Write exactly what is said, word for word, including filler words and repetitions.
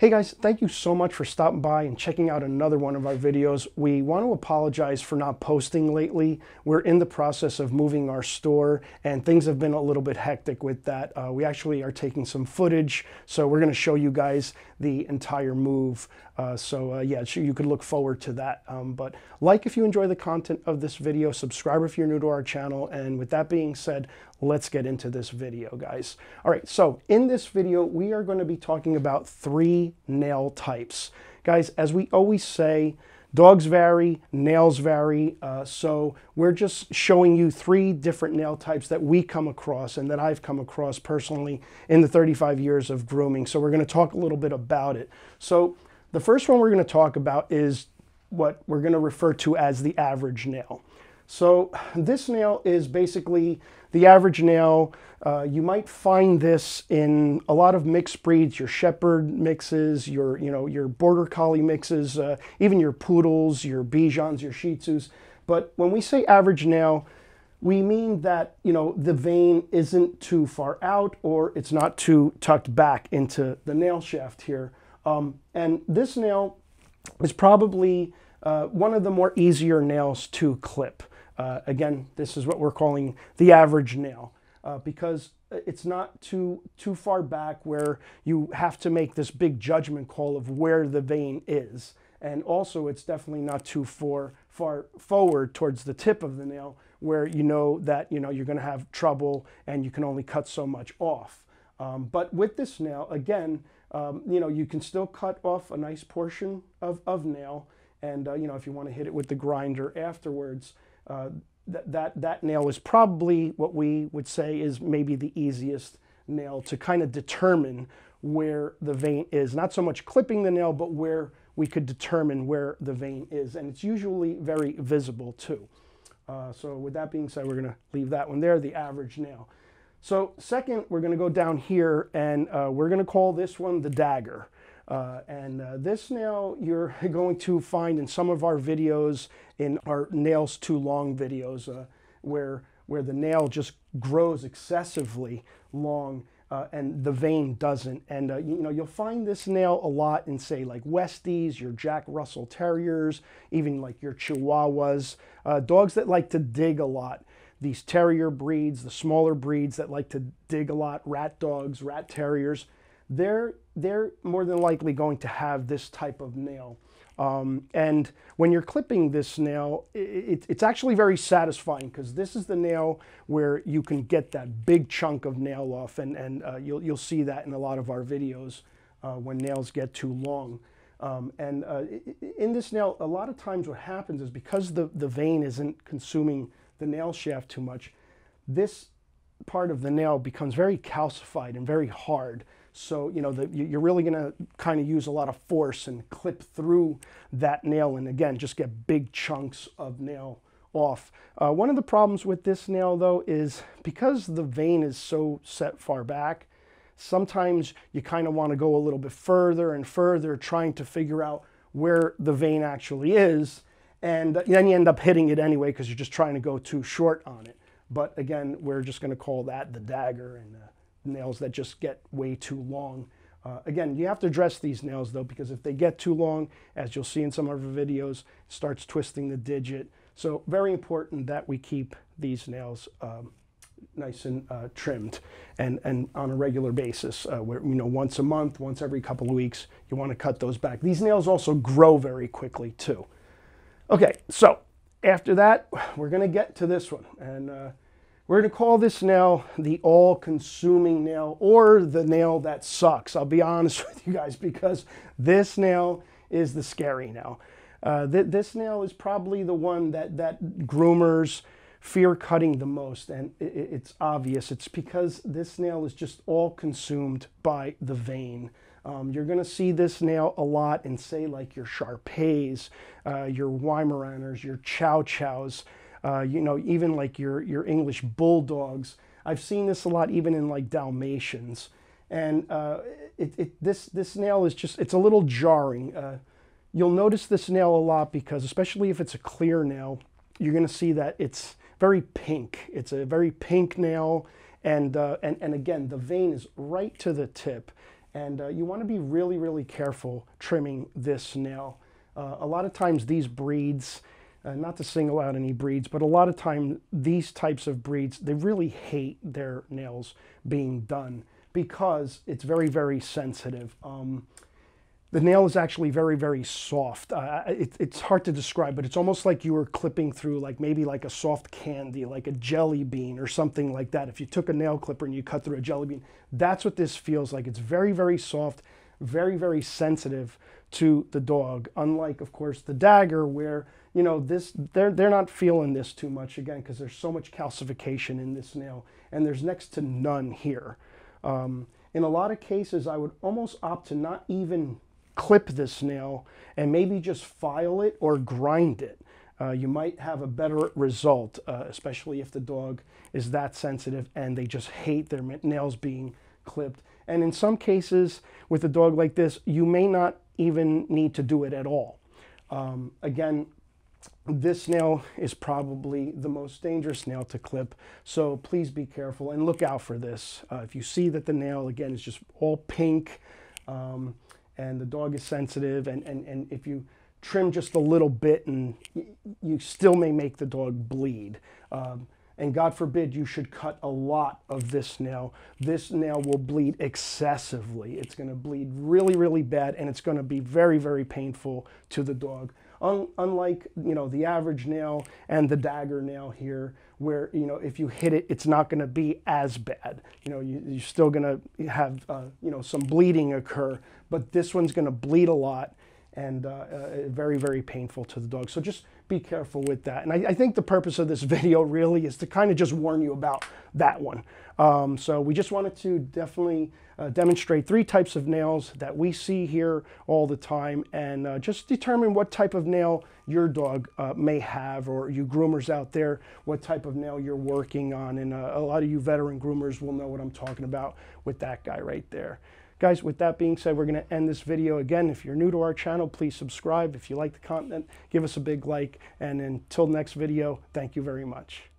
Hey guys, thank you so much for stopping by and checking out another one of our videos. We want to apologize for not posting lately. We're in the process of moving our store and things have been a little bit hectic with that. Uh, we actually are taking some footage, so we're going to show you guys the entire move. Uh, so uh, yeah, you could look forward to that. Um, but like if you enjoy the content of this video, subscribe if you're new to our channel. And with that being said, let's get into this video, guys. All right, so in this video, we are going to be talking about three nail types. Guys, as we always say, dogs vary, nails vary, uh, so we're just showing you three different nail types that we come across and that I've come across personally in the thirty-five years of grooming. So we're going to talk a little bit about it. So the first one we're going to talk about is what we're going to refer to as the average nail. So this nail is basically the average nail. Uh, you might find this in a lot of mixed breeds, your shepherd mixes, your, you know, your border collie mixes, uh, even your poodles, your Bijans, your Shih Tzus. But when we say average nail, we mean that, you know, the vein isn't too far out or it's not too tucked back into the nail shaft here. Um, and this nail is probably uh, one of the more easier nails to clip. Uh, again, this is what we're calling the average nail uh, because it's not too, too far back where you have to make this big judgment call of where the vein is. And also it's definitely not too far, far forward towards the tip of the nail where you know that you know, you're going to have trouble and you can only cut so much off. Um, but with this nail, again, um, you know, you can still cut off a nice portion of, of nail. And, uh, you know, if you want to hit it with the grinder afterwards, Uh, th that, that nail is probably what we would say is maybe the easiest nail to kind of determine where the vein is. Not so much clipping the nail, but where we could determine where the vein is. And it's usually very visible too. Uh, so with that being said, we're going to leave that one there, the average nail. So second, we're going to go down here and uh, we're going to call this one the dagger. Uh, and uh, this nail you're going to find in some of our videos, in our nails too long videos, uh, where, where the nail just grows excessively long uh, and the vein doesn't. And uh, you know, you'll find this nail a lot in, say, like Westies, your Jack Russell Terriers, even like your Chihuahuas, uh, dogs that like to dig a lot. These terrier breeds, the smaller breeds that like to dig a lot, rat dogs, rat terriers, they're they're more than likely going to have this type of nail. Um, and when you're clipping this nail, it, it, it's actually very satisfying because this is the nail where you can get that big chunk of nail off, and, and uh, you'll, you'll see that in a lot of our videos uh, when nails get too long. Um, and uh, in this nail, a lot of times what happens is because the, the vein isn't consuming the nail shaft too much, this part of the nail becomes very calcified and very hard. So, you know, the, you're really going to kind of use a lot of force and clip through that nail and, again, just get big chunks of nail off. Uh, one of the problems with this nail, though, is because the vein is so set far back, sometimes you kind of want to go a little bit further and further trying to figure out where the vein actually is, and then you end up hitting it anyway because you're just trying to go too short on it. But, again, we're just going to call that the dagger, and uh, nails that just get way too long. Uh, again, you have to address these nails though, because if they get too long, as you'll see in some of our videos, it starts twisting the digit. So very important that we keep these nails um, nice and uh, trimmed and, and on a regular basis. Uh, where, you know, once a month, once every couple of weeks, you want to cut those back. These nails also grow very quickly too. Okay, so after that, we're going to get to this one. And uh, We're going to call this nail the all-consuming nail, or the nail that sucks. I'll be honest with you guys, because this nail is the scary nail. Uh, th this nail is probably the one that, that groomers fear cutting the most, and it, it's obvious. It's because this nail is just all consumed by the vein. Um, you're going to see this nail a lot in, say, like your Sharpays, uh, your Weimaraners, your Chow Chows. Uh, you know, even like your, your English Bulldogs. I've seen this a lot even in like Dalmatians. And uh, it, it, this, this nail is just, it's a little jarring. Uh, you'll notice this nail a lot because, especially if it's a clear nail, you're going to see that it's very pink. It's a very pink nail. And, uh, and, and again, the vein is right to the tip. And uh, you want to be really, really careful trimming this nail. Uh, a lot of times these breeds, uh, not to single out any breeds, but a lot of time these types of breeds, they really hate their nails being done because it's very, very sensitive. Um, the nail is actually very, very soft. Uh, it, it's hard to describe, but it's almost like you were clipping through like maybe like a soft candy, like a jelly bean or something like that. If you took a nail clipper and you cut through a jelly bean, that's what this feels like. It's very, very soft, very, very sensitive to the dog. Unlike, of course, the dagger where, you know, this they're, they're not feeling this too much, again, because there's so much calcification in this nail, and there's next to none here. Um, in a lot of cases, I would almost opt to not even clip this nail and maybe just file it or grind it. Uh, you might have a better result, uh, especially if the dog is that sensitive and they just hate their nails being clipped. And in some cases with a dog like this, you may not even need to do it at all. Um, again, this nail is probably the most dangerous nail to clip, so please be careful and look out for this. Uh, if you see that the nail, again, is just all pink, um, and the dog is sensitive, and, and, and if you trim just a little bit, and you still may make the dog bleed. Um, and God forbid you should cut a lot of this nail. This nail will bleed excessively. It's gonna bleed really, really bad, and it's gonna be very, very painful to the dog. Un unlike, you know, the average nail and the dagger nail here, where, you know, if you hit it, it's not going to be as bad. You know, you, you're still going to have, uh, you know, some bleeding occur, but this one's going to bleed a lot and uh, uh, very, very painful to the dog. So just be careful with that. And I, I think the purpose of this video really is to kind of just warn you about that one. Um, so we just wanted to definitely uh, demonstrate three types of nails that we see here all the time, and uh, just determine what type of nail your dog uh, may have, or you groomers out there, what type of nail you're working on. And uh, a lot of you veteran groomers will know what I'm talking about with that guy right there. Guys, with that being said, we're going to end this video. Again, if you're new to our channel, please subscribe. If you like the content, give us a big like. And until next video, thank you very much.